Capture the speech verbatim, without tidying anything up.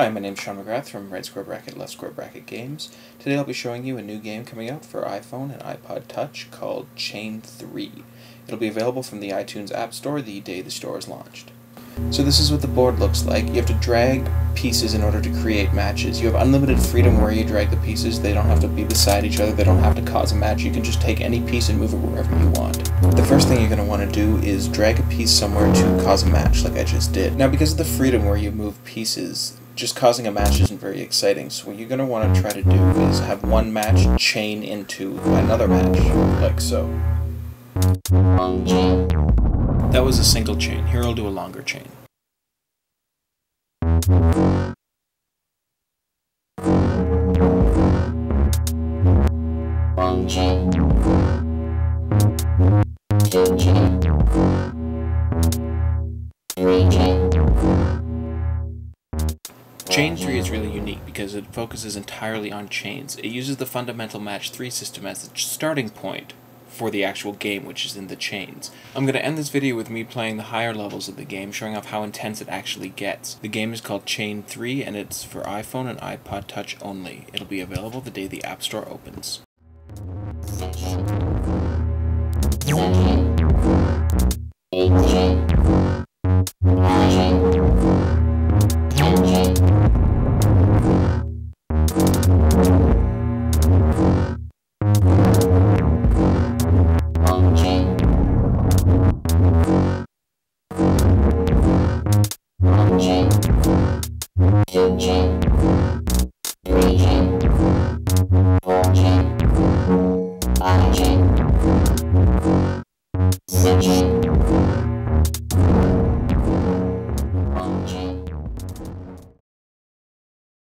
Hi, my name's Sean McGrath from Right Square Bracket, Left Square Bracket Games. Today I'll be showing you a new game coming out for iPhone and iPod Touch called Chain three. It'll be available from the iTunes App Store the day the store is launched. So this is what the board looks like. You have to drag pieces in order to create matches. You have unlimited freedom where you drag the pieces. They don't have to be beside each other. They don't have to cause a match. You can just take any piece and move it wherever you want. The first thing you're going to want to do is drag a piece somewhere to cause a match, like I just did. Now, because of the freedom where you move pieces, just causing a match isn't very exciting, so what you're going to want to try to do is have one match chain into another match, like so. That was a single chain. Here I'll do a longer chain. Chain three is really unique because it focuses entirely on chains. It uses the fundamental match three system as the starting point for the actual game, which is in the chains. I'm going to end this video with me playing the higher levels of the game, showing off how intense it actually gets. The game is called Chain three, and it's for iPhone and iPod Touch only. It'll be available the day the App Store opens.